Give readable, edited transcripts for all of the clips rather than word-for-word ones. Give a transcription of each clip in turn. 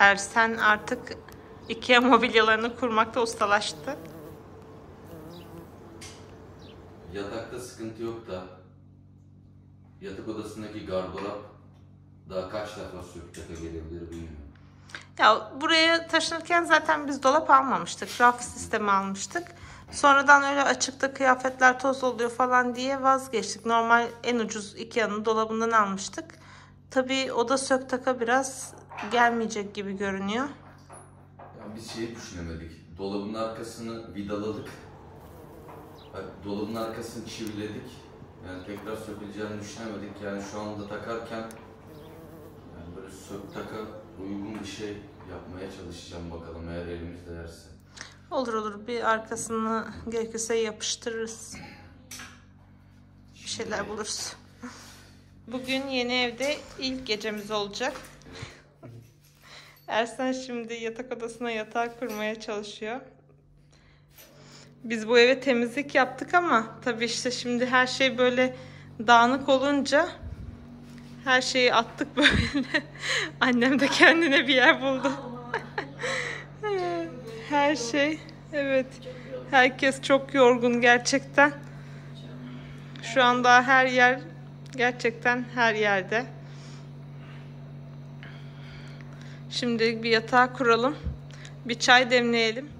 Ersen artık Ikea mobilyalarını kurmakta ustalaştı. Yatakta sıkıntı yok da yatak odasındaki gardırop daha kaç defa söküp gelebilir bilmiyorum. Ya buraya taşınırken zaten biz dolap almamıştık. Raf sistemi almıştık. Sonradan öyle açıkta kıyafetler toz oluyor falan diye vazgeçtik. Normal en ucuz Ikea'nın dolabından almıştık. Tabii o da sök taka biraz gelmeyecek gibi görünüyor. Ya biz şey düşünemedik. Dolabın arkasını vidaladık. Dolabın arkasını çiviledik. Yani tekrar söküleceğini düşünemedik. Yani şu anda takarken yani böyle sök taka uygun bir şey yapmaya çalışacağım bakalım, eğer elimizde yerse. Olur, bir arkasını gerekirse yapıştırırız. Bir şeyler buluruz. Bugün yeni evde ilk gecemiz olacak. Ersen şimdi yatak odasına yatağı kurmaya çalışıyor. Biz bu eve temizlik yaptık ama tabii işte şimdi her şey böyle dağınık olunca her şeyi attık böyle. Annem de kendine bir yer buldu. Her şey, evet. Herkes çok yorgun gerçekten. Şu anda her yer, gerçekten her yerde. Şimdilik bir yatağı kuralım. Bir çay demleyelim.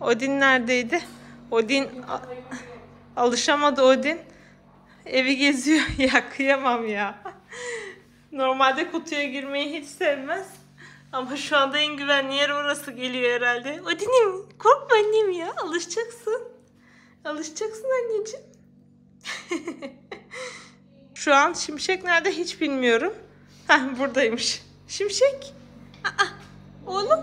Odin neredeydi? Odin alışamadı Odin. Evi geziyor. Ya kıyamam ya. Normalde kutuya girmeyi hiç sevmez. Ama şu anda en güvenli yer orası geliyor herhalde. Odin'im korkma annem ya. Alışacaksın. Alışacaksın anneciğim. Şu an Şimşek nerede hiç bilmiyorum. Heh, buradaymış. Şimşek. Aa, oğlum.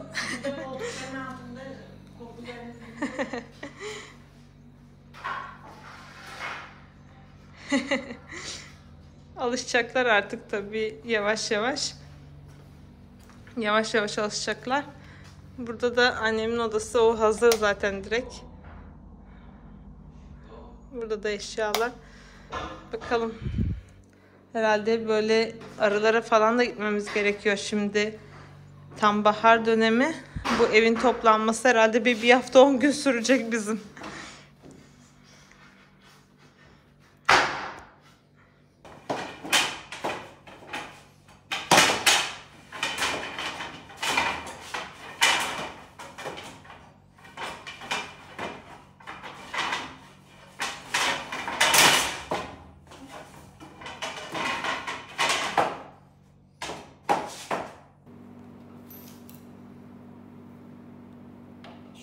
Alışacaklar artık tabii yavaş yavaş. Yavaş yavaş alışacaklar. Burada da annemin odası, o hazır zaten direkt. Burada da eşyalar. Bakalım. Herhalde böyle aralara falan da gitmemiz gerekiyor şimdi. Tam bahar dönemi. Bu evin toplanması herhalde bir hafta 10 gün sürecek bizim.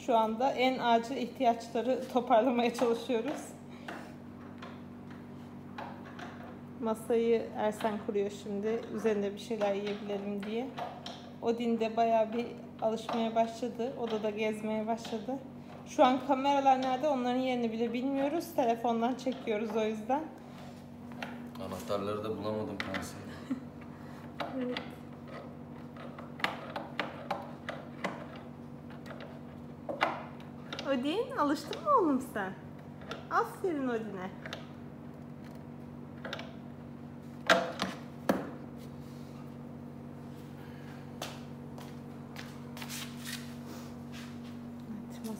Şu anda en acil ihtiyaçları toparlamaya çalışıyoruz. Masayı Ersen kuruyor şimdi. Üzerinde bir şeyler yiyebilelim diye. Odin de bayağı bir alışmaya başladı. Odada gezmeye başladı. Şu an kameralar nerede? Onların yerini bile bilmiyoruz. Telefondan çekiyoruz o yüzden. Anahtarları da bulamadım kendisini. Evet. Odin, alıştın mı oğlum sen? Aferin Odin'e. Evet,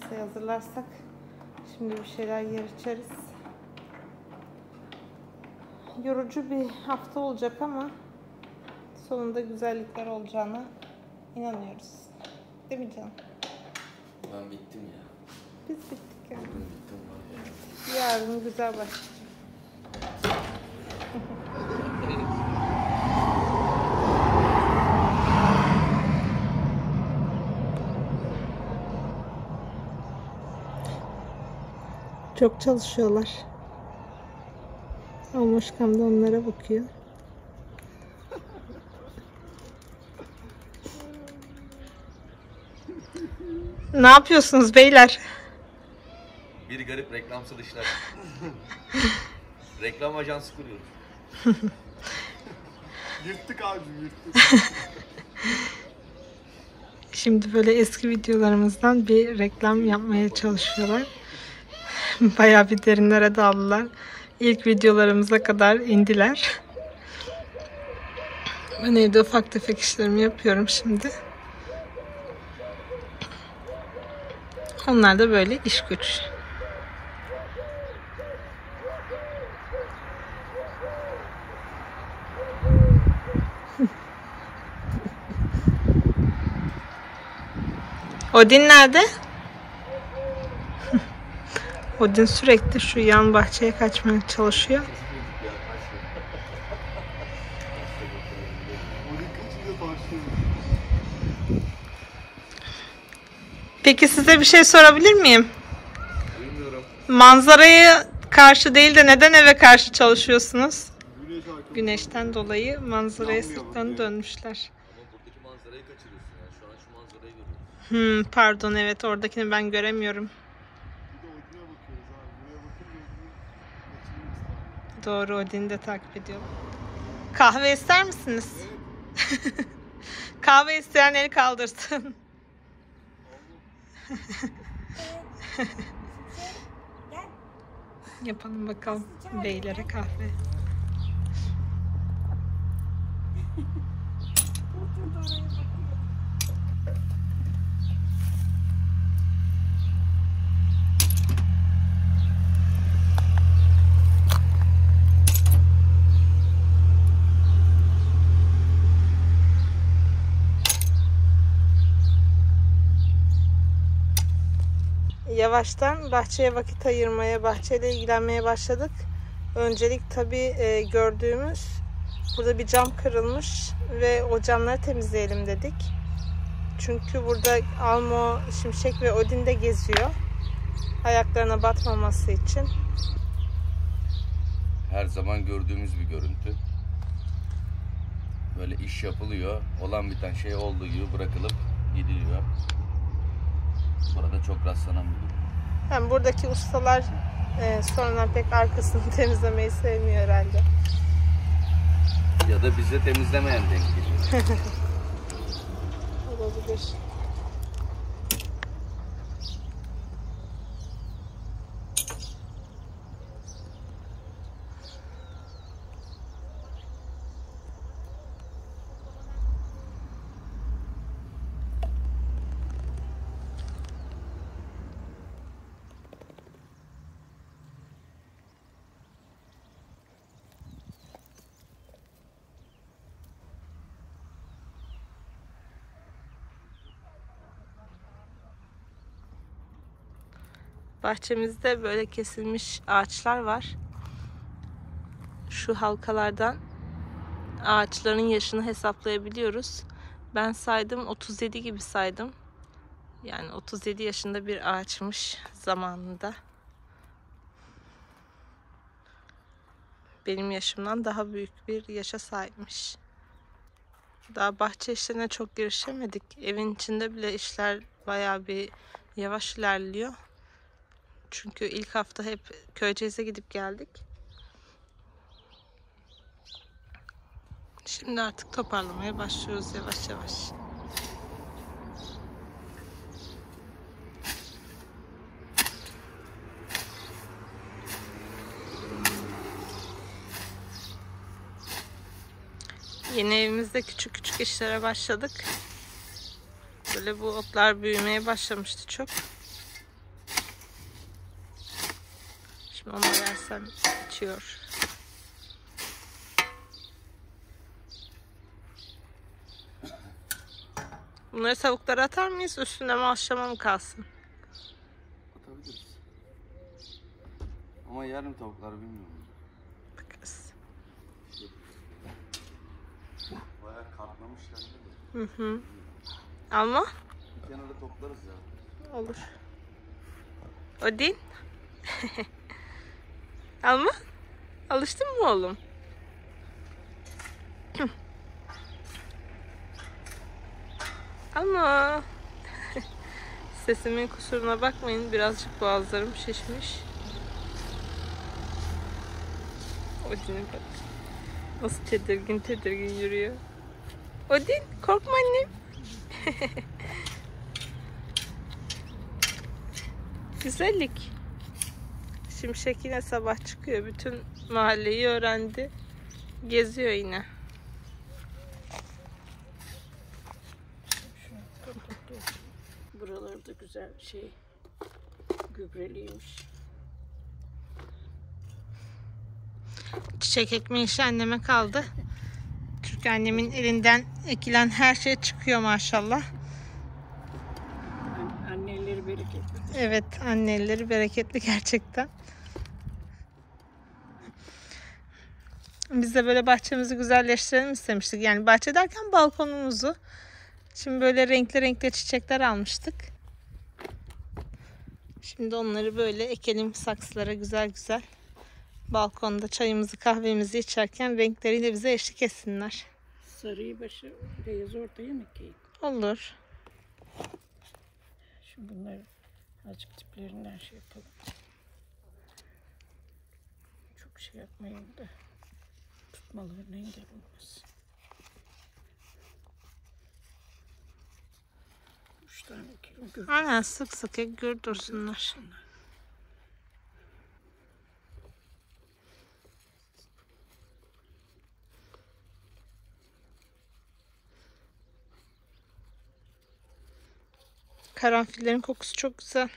masayı hazırlarsak şimdi bir şeyler yer içeriz. Yorucu bir hafta olacak ama sonunda güzellikler olacağına inanıyoruz. Değil mi canım? Ben bittim ya. Biz bittik yani. Yarın güzel başlayacak. Çok çalışıyorlar. Almışkam da onlara bakıyor. Ne yapıyorsunuz beyler? Bir garip reklamsal işler. Reklam ajansı kuruyoruz. Yırttık abicim, yırttık. Şimdi böyle eski videolarımızdan bir reklam yapmaya çalışıyorlar. Bayağı bir derinlere daldılar. İlk videolarımıza kadar indiler. Ben evde ufak tefek işlerimi yapıyorum şimdi. Onlar da böyle iş güç. Odin nerede? Odin sürekli şu yan bahçeye kaçmaya çalışıyor. Peki size bir şey sorabilir miyim? Bilmiyorum. Manzaraya karşı değil de neden eve karşı çalışıyorsunuz? Güneşten dolayı manzaraya sırtlarını dönmüşler. Ama buradaki manzarayı kaçırıyorsun yani. Şu an şu manzarayı görüyorsun. Pardon, evet, oradakini ben göremiyorum. Doğru, Odin'i de takip ediyorum. Kahve ister misiniz? Evet. Kahve isteyen el kaldırsın. Yapalım bakalım beylere kahve. Yavaştan bahçeye vakit ayırmaya, bahçeyle ilgilenmeye başladık. Öncelik tabii gördüğümüz, burada bir cam kırılmış ve o camları temizleyelim dedik. Çünkü burada Almo, Şimşek ve Odin de geziyor. Ayaklarına batmaması için. Her zaman gördüğümüz bir görüntü. Böyle iş yapılıyor. Olan biten şey olduğu gibi bırakılıp gidiliyor. Burada çok rastlanan bir durum. Yani buradaki ustalar sonradan pek arkasını temizlemeyi sevmiyor herhalde. Ya da bize temizlemeyen denk geliyor. Olabilir. Bahçemizde böyle kesilmiş ağaçlar var. Şu halkalardan ağaçların yaşını hesaplayabiliyoruz. Ben saydım, 37 gibi saydım. Yani 37 yaşında bir ağaçmış zamanında. Benim yaşımdan daha büyük bir yaşa sahipmiş. Daha bahçe işlerine çok girişemedik. Evin içinde bile işler bayağı bir yavaş ilerliyor. Çünkü ilk hafta hep Köyceğiz'e gidip geldik. Şimdi artık toparlamaya başlıyoruz yavaş yavaş. Yeni evimizde küçük küçük işlere başladık. Böyle bu otlar büyümeye başlamıştı çok. Onu versem içiyor. Bunları tavuklara atar mıyız? Üstüne mahşama mı kalsın? Atabiliriz. Ama yer mi tavuklar bilmiyorum. Bakarız. Bayağı katlamışlar değil mi? Hı. Ama? Bir kenara toplarız ya. Olur. Odin? Alma, alıştın mı oğlum? Alma. Sesimin kusuruna bakmayın, birazcık boğazlarım şişmiş. Odin'e bak, nasıl tedirgin tedirgin yürüyor. Odin, korkma annem. Güzellik. Şimşek yine sabah çıkıyor. Bütün mahalleyi öğrendi. Geziyor yine. Buralarda güzel şey gübreliymiş. Çiçek ekmeği işi anneme kaldı. Çünkü annemin elinden ekilen her şey çıkıyor maşallah. Anneleri bereketli. Evet, anneleri bereketli gerçekten. Biz de böyle bahçemizi güzelleştirelim istemiştik. Yani bahçe derken balkonumuzu. Şimdi böyle renkli renkli çiçekler almıştık. Şimdi onları böyle ekelim saksılara güzel güzel. Balkonda çayımızı kahvemizi içerken renkleriyle bize eşlik etsinler. Sarıyı başı beyaz ortaya mı ekeyim? Olur. Şimdi bunları azıcık tiplerinden şey yapalım. Çok şey yapmayayım da tutmalarına engel olmasın. 3 tane ekeyim. Aynen, sık sık ek, gür dursunlar. Karanfillerin kokusu çok güzel.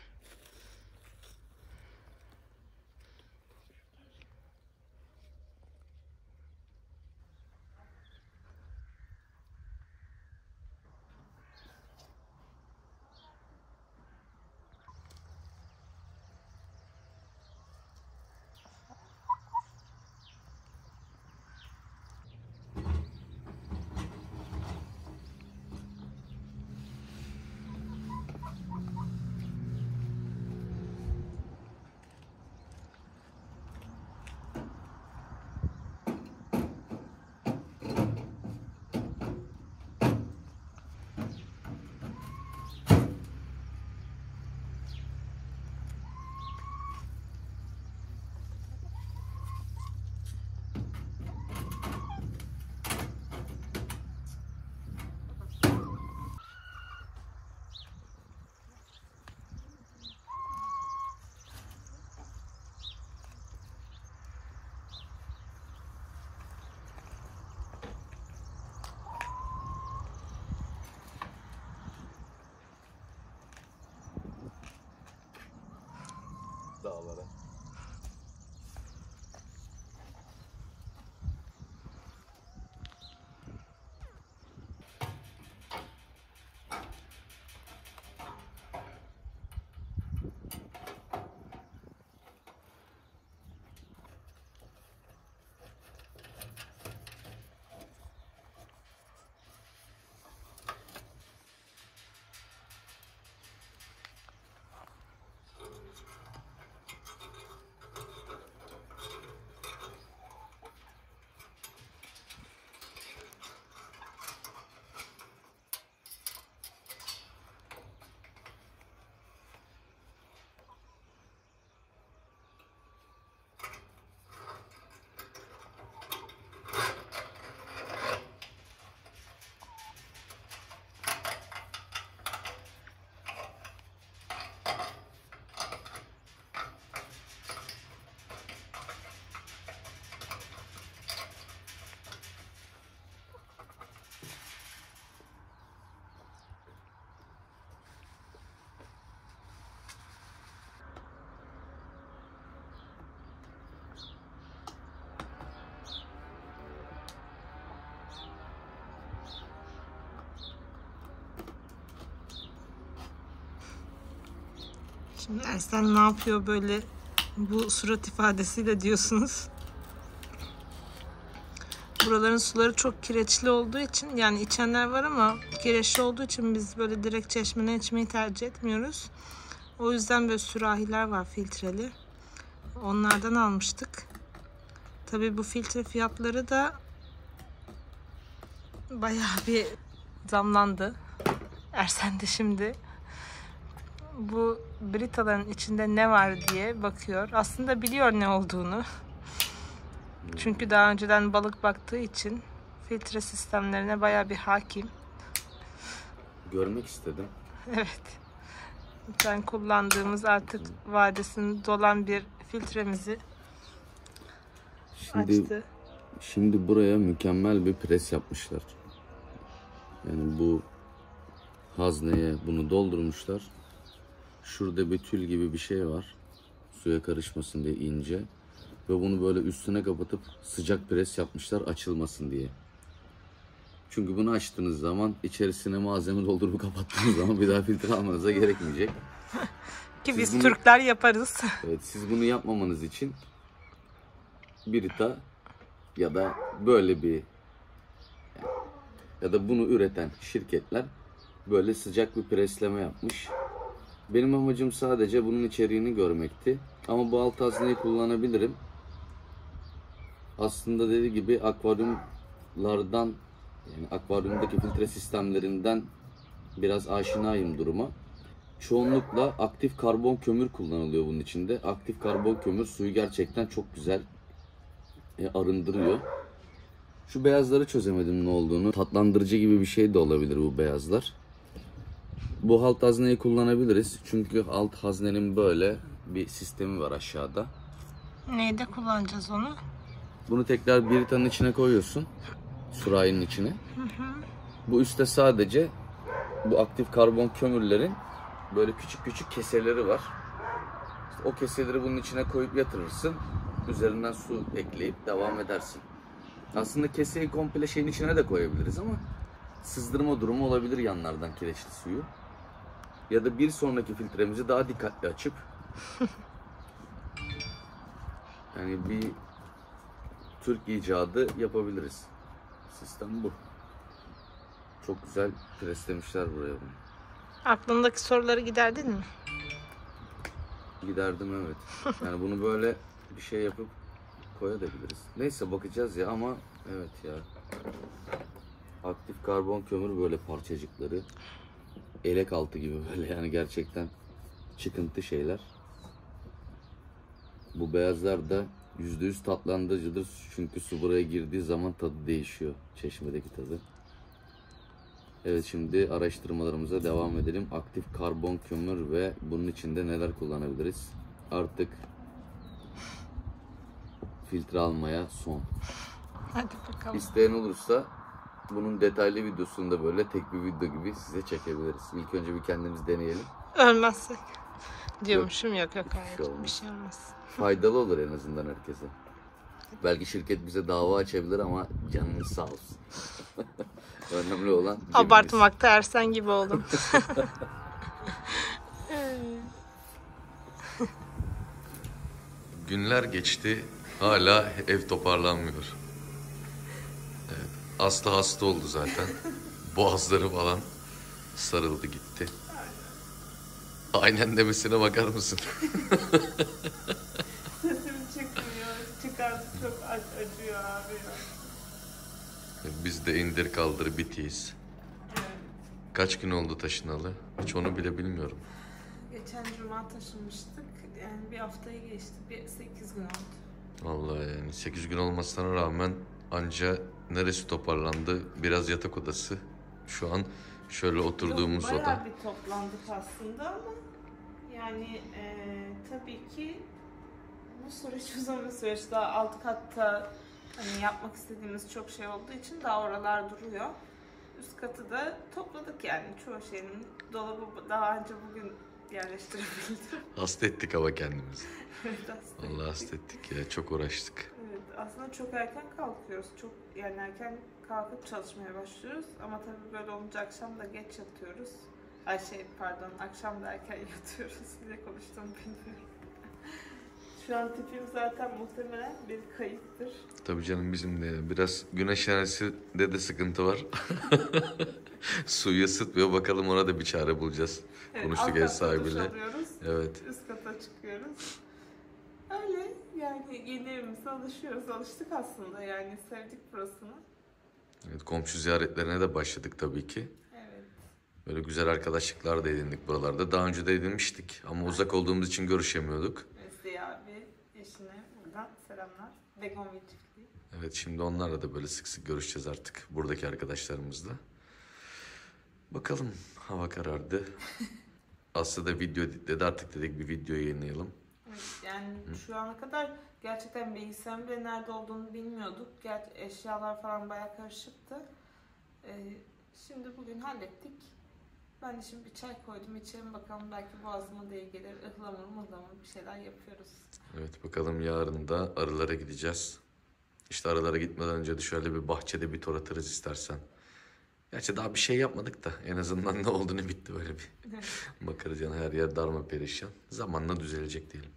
Şimdi Ersen ne yapıyor böyle bu surat ifadesiyle diyorsunuz. Buraların suları çok kireçli olduğu için, yani içenler var ama kireçli olduğu için biz böyle direkt çeşmeden içmeyi tercih etmiyoruz. O yüzden böyle sürahiler var filtreli. Onlardan almıştık. Tabii bu filtre fiyatları da bayağı bir zamlandı. Ersen de şimdi bu Brita'ların içinde ne var diye bakıyor. Aslında biliyor ne olduğunu. Çünkü daha önceden balık baktığı için filtre sistemlerine bayağı bir hakim. Görmek istedim. Evet. Ben kullandığımız artık vadesini dolan bir filtremizi açtı. Şimdi buraya mükemmel bir pres yapmışlar. Yani bu hazneye bunu doldurmuşlar. Şurada bir tül gibi bir şey var. Suya karışmasın diye ince. Ve bunu böyle üstüne kapatıp sıcak pres yapmışlar açılmasın diye. Çünkü bunu açtığınız zaman içerisine malzeme doldurup kapattığınız zaman bir daha filtre almanıza gerekmeyecek. Ki biz bunu, Türkler yaparız. Evet, siz bunu yapmamanız için Brita ya da böyle bir ya da bunu üreten şirketler böyle sıcak bir presleme yapmış. Benim amacım sadece bunun içeriğini görmekti. Ama bu alt hazneyi kullanabilirim. Aslında dediği gibi akvaryumlardan, yani akvaryumdaki filtre sistemlerinden biraz aşinayım duruma. Çoğunlukla aktif karbon kömür kullanılıyor bunun içinde. Aktif karbon kömür suyu gerçekten çok güzel arındırıyor. Şu beyazları çözemedim ne olduğunu. Tatlandırıcı gibi bir şey de olabilir bu beyazlar. Bu alt hazneyi kullanabiliriz. Çünkü alt haznenin böyle bir sistemi var aşağıda. Neyde kullanacağız onu? Bunu tekrar Brita'nın içine koyuyorsun. Surayının içine. Hı hı. Bu üstte sadece bu aktif karbon kömürlerin böyle küçük küçük keseleri var. O keseleri bunun içine koyup yatırırsın. Üzerinden su ekleyip devam edersin. Aslında keseyi komple şeyin içine de koyabiliriz ama sızdırma durumu olabilir yanlardan kireçli suyu. Ya da bir sonraki filtremizi daha dikkatli açıp yani bir Türk icadı yapabiliriz. Sistem bu. Çok güzel preslemişler buraya bunu. Aklındaki soruları giderdin mi? Giderdim, evet. Yani bunu böyle bir şey yapıp koyabiliriz. Neyse, bakacağız ya, ama evet ya. Aktif karbon kömür böyle parçacıkları. Elek altı gibi böyle, yani gerçekten çıkıntı şeyler. Bu beyazlar da %100 tatlandırıcıdır. Çünkü su buraya girdiği zaman tadı değişiyor. Çeşmedeki tadı. Evet, şimdi araştırmalarımıza devam edelim. Aktif karbon kömür ve bunun içinde neler kullanabiliriz? Artık filtre almaya son. Hadi bakalım. İsteyen olursa bunun detaylı videosunu da böyle tek bir video gibi size çekebiliriz. İlk önce bir kendimiz deneyelim. Ölmezsek. Diyormuşum, yok hayır. Bir şey olmaz. Faydalı olur en azından herkese. Belki şirket bize dava açabilir ama canınız sağ olsun. Önemli olan... Abartmakta Ersen gibi oldum. Günler geçti. Hala ev toparlanmıyor. Evet, Aslı hasta oldu zaten. Boğazları falan sarıldı gitti. Aynen demesine bakar mısın? Sesim çıkmıyor. Çıkardı, çok acıyor abi. Biz de indir kaldır bitiyiz. Evet. Kaç gün oldu taşınalı? Hiç onu bile bilmiyorum. Geçen cuma taşınmıştık. Yani bir haftayı geçti. 8 gün oldu. Vallahi yani 8 gün olmasına rağmen anca neresi toparlandı? Biraz yatak odası. Şu an şöyle oturduğumuz oda. Bayağı bir toplandık aslında ama yani tabii ki bu süreç uzun bir süreç. Daha alt katta hani yapmak istediğimiz çok şey olduğu için daha oralar duruyor. Üst katı da topladık yani çoğu şeyin. Dolabı daha önce bugün yerleştirebildim. Hastettik ama kendimizi. Evet, hastettik. Vallahi hastettik ya, çok uğraştık. Evet, aslında çok erken kalkıyoruz. Çok yani erken kalkıp çalışmaya başlıyoruz ama tabii böyle olunca akşam da geç yatıyoruz. Ay şey pardon, akşam da erken yatıyoruz. Size konuştum bilmiyorum. Şu an tipim zaten muhtemelen bir kayıptır. Tabii canım, bizim de biraz güneş enerjisinde de sıkıntı var. Suyu ısıtmıyor, bakalım ona da bir çare bulacağız. Evet, konuştuk ev sahibiyle. Evet. Üst kata çıkıyoruz. Öyle yani, yeni evimize alışıyoruz. Alıştık aslında yani, sevdik burasını. Evet, komşu ziyaretlerine de başladık tabii ki. Evet. Böyle güzel arkadaşlıklar da edindik buralarda. Daha önce de edinmiştik ama uzak olduğumuz için görüşemiyorduk. Ziya abi, eşine buradan selamlar. Begon ve çiftliği. Evet, şimdi onlarla da böyle sık sık görüşeceğiz artık buradaki arkadaşlarımızla. Bakalım, hava karardı. Aslında video editledi, artık dedik bir video yayınlayalım. Evet, yani şu ana kadar gerçekten bilgisayarın bile nerede olduğunu bilmiyorduk. Eşyalar falan bayağı karışıktı. Şimdi bugün hallettik. Ben de şimdi bir çay koydum, içelim bakalım, belki boğazıma diye gelir. Ihlamur bir şeyler yapıyoruz. Evet bakalım, yarın da arılara gideceğiz. İşte arılara gitmeden önce de şöyle bir bahçede bir tur atarız istersen. Gerçi daha bir şey yapmadık da en azından ne olduğunu bitti böyle bir. Bakarız yani, her yer darma perişan. Zamanla düzelecek diyelim.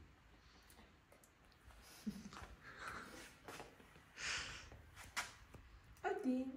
Odin.